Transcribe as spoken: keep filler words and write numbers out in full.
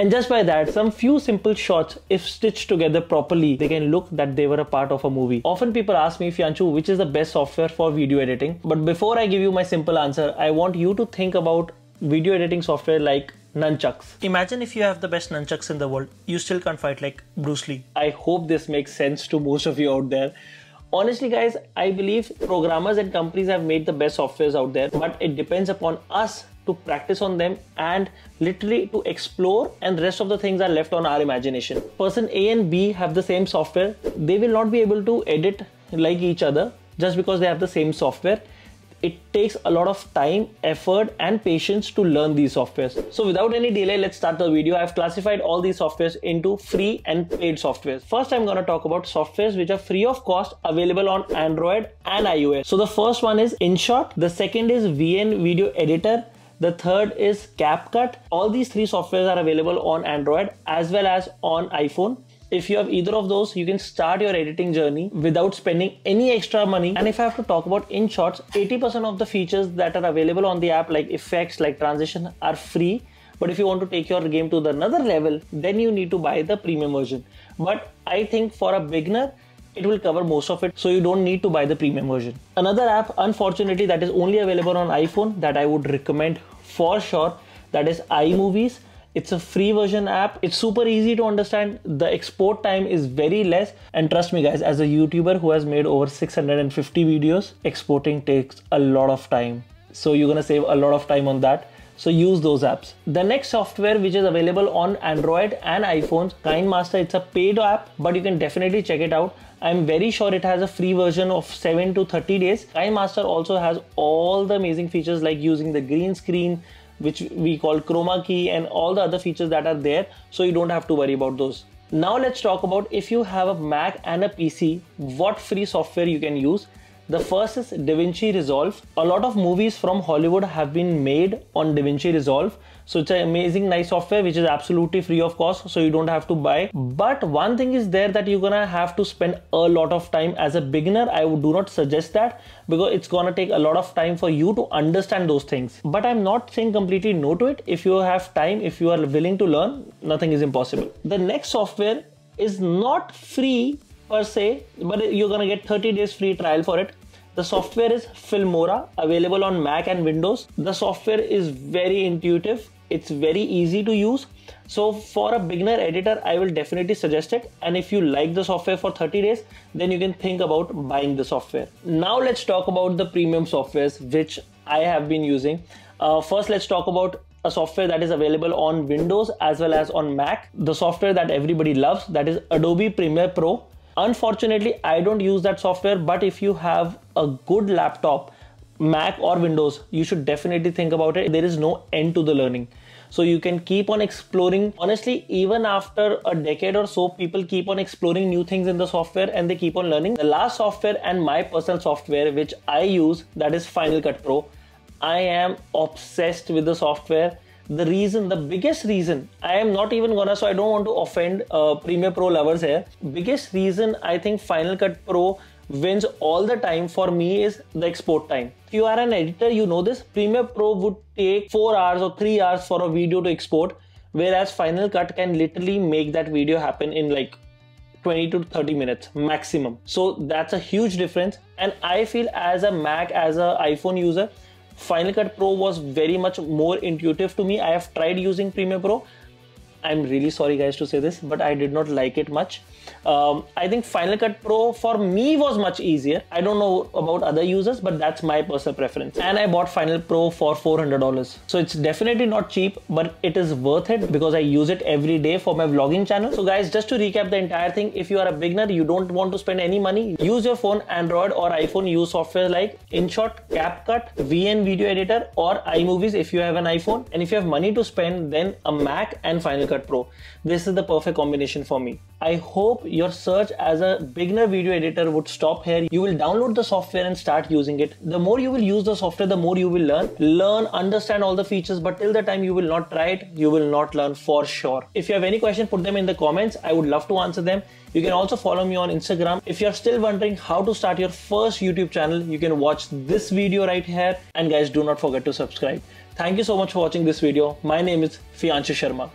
And just by that, some few simple shots, if stitched together properly, they can look that they were a part of a movie. Often people ask me, Fianchu, which is the best software for video editing? But before I give you my simple answer, I want you to think about video editing software like nunchucks. Imagine if you have the best nunchucks in the world, you still can't fight like Bruce Lee. I hope this makes sense to most of you out there. Honestly guys, I believe programmers and companies have made the best softwares out there, but it depends upon us to practice on them and literally to explore, and the rest of the things are left on our imagination. Person A and B have the same software. They will not be able to edit like each other just because they have the same software. It takes a lot of time, effort and patience to learn these softwares. So without any delay, let's start the video. I've classified all these softwares into free and paid softwares. First, I'm going to talk about softwares which are free of cost, available on Android and iOS. So the first one is InShot. The second is V N Video Editor. The third is CapCut. All these three softwares are available on Android as well as on iPhone. If you have either of those, you can start your editing journey without spending any extra money. And if I have to talk about InShot, eighty percent of the features that are available on the app, like effects, like transition, are free. But if you want to take your game to the another level, then you need to buy the premium version. But I think for a beginner, it will cover most of it, so you don't need to buy the premium version. Another app, unfortunately, that is only available on iPhone that I would recommend for sure, that is iMovies. It's a free version app. It's super easy to understand. The export time is very less. And trust me guys, as a YouTuber who has made over six hundred fifty videos, exporting takes a lot of time. So you're gonna save a lot of time on that. So use those apps. The next software which is available on Android and iPhones, KineMaster. It's a paid app, but you can definitely check it out. I'm very sure it has a free version of seven to thirty days. KineMaster also has all the amazing features like using the green screen, which we call chroma key, and all the other features that are there, so you don't have to worry about those. Now let's talk about if you have a Mac and a P C, what free software you can use. The first is DaVinci Resolve. A lot of movies from Hollywood have been made on DaVinci Resolve. So it's an amazing, nice software which is absolutely free of cost, so you don't have to buy. But one thing is there that you're gonna have to spend a lot of time. As a beginner, I would do not suggest that, because it's gonna take a lot of time for you to understand those things. But I'm not saying completely no to it. If you have time, if you are willing to learn, nothing is impossible. The next software is not free per se, but you're gonna get thirty days free trial for it. The software is Filmora, available on Mac and Windows. The software is very intuitive. It's very easy to use. So for a beginner editor, I will definitely suggest it. And if you like the software for thirty days, then you can think about buying the software. Now let's talk about the premium softwares which I have been using. Uh, first, let's talk about a software that is available on Windows as well as on Mac. The software that everybody loves, that is Adobe Premiere Pro. Unfortunately, I don't use that software, but if you have a good laptop, Mac or Windows, you should definitely think about it. There is no end to the learning. So you can keep on exploring. Honestly, even after a decade or so, people keep on exploring new things in the software and they keep on learning. The last software and my personal software which I use, that is Final Cut Pro. I am obsessed with the software. The reason, the biggest reason, I am not even gonna, so I don't want to offend uh, Premiere Pro lovers here. Biggest reason I think Final Cut Pro wins all the time for me is the export time. If you are an editor, you know this, Premiere Pro would take four hours or three hours for a video to export, whereas Final Cut can literally make that video happen in like twenty to thirty minutes maximum. So that's a huge difference. And I feel as a Mac, as an iPhone user, Final Cut Pro was very much more intuitive to me. I have tried using Premiere Pro. I'm really sorry guys to say this, but I did not like it much. Um, I think Final Cut Pro for me was much easier. I don't know about other users, but that's my personal preference. And I bought Final Pro for four hundred dollars. So it's definitely not cheap, but it is worth it because I use it every day for my vlogging channel. So guys, just to recap the entire thing, if you are a beginner, you don't want to spend any money, use your phone, Android or iPhone, use software like InShot, CapCut, V N Video Editor or iMovies if you have an iPhone. And if you have money to spend, then a Mac and Final Cut Pro. This is the perfect combination for me. I hope your search as a beginner video editor would stop here. You will download the software and start using it. The more you will use the software, the more you will learn. Learn, understand all the features, but till the time you will not try it, you will not learn for sure. If you have any question, put them in the comments. I would love to answer them. You can also follow me on Instagram. If you're still wondering how to start your first YouTube channel, you can watch this video right here. And guys, do not forget to subscribe. Thank you so much for watching this video. My name is Feanshu Sharma.